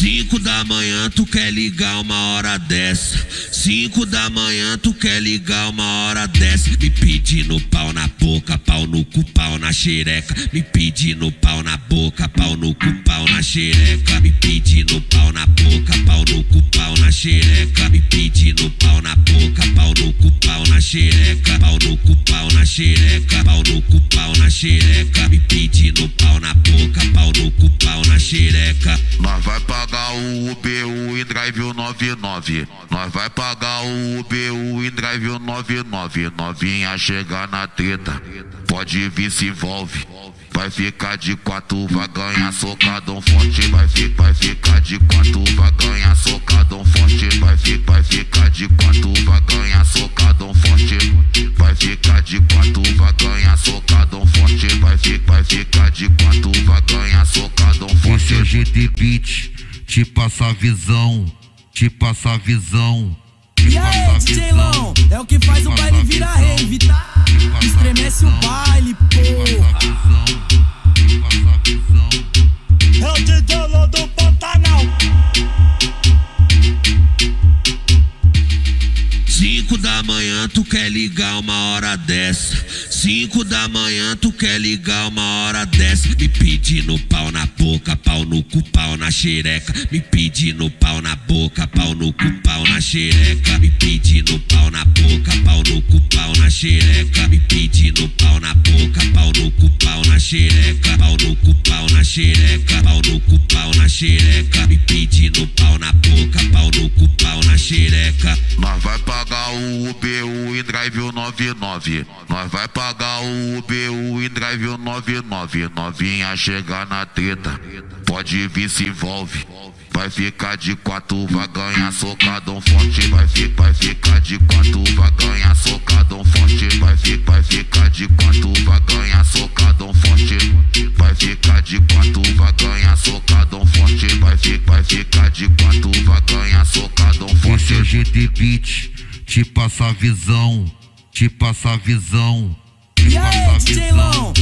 5 da manhã tu quer ligar uma hora dessa, 5 da manhã tu quer ligar uma hora dessa. Me pedindo pau na boca, pau no cu, pau na xereca. Me pedindo pau na boca, pau no cu, pau na xereca. Me pedindo pau na boca, pau no cu, pau na xereca. Me pedindo pau na boca, pau no cu, pau na xereca. Pau no cu, pau na xereca. Pau no cu, pau na xereca. Me pedindo pau na boca, pau no cu, pau na xereca. Nós vai pagar o Uber, o InDrive, o 99. Nós vai pagar o Uber, o InDrive, o 99. Novinha chegar na treta, pode vir, se envolve. Vai ficar de 4, vai ganhar socadão forte. Vai ficar de 4, vai ganhar socadão forte. Vai ficar de 4, vai ganhar socadão forte. Vai ficar de 4, vai ganhar socadão forte. Vai ficar de 4, vai ganhar socadão forte. Esse é GT Beat, te passa a visão, te passa a visão. E aí, DJ Lon, é o que faz o baile virar rave, tá? Estremece o baile, porra. É o DJ Lon do Pantanal. 5 da manhã tu quer ligar uma hora dessa, 5 da manhã tu quer ligar uma hora dessa. Me pedindo pau na boca, pau no cu, pau na xereca. Me pedindo pau na boca, pau no cu, pau na xereca. Me pedindo pau na boca, pau no cu, pau na xereca. Me pedindo pau na boca, pau no cu, pau na xereca. Pau no cu, pau na xereca. Pau no cu, pau na xereca. Me pedindo pau na boca, pau no cu, pau na xereca. Nós vai pagar o Uber, o InDrive, o 99. Nós vai pagar o Uber, o InDrive, o 99. Novinha chegar na treta, pode vir, se envolve. Vai ficar de 4, vai ganhar socadão forte. Vai ficar de 4, vai ganhar socadão forte. Vai ficar de 4, vai ganhar socadão forte. Vai ficar de 4, vai ganhar socadão forte. Vai ficar de 4, vai ganhar socadão forte. Esse é GT Beat, te passa a visão, te passa a visão. E aí, DJ Lon,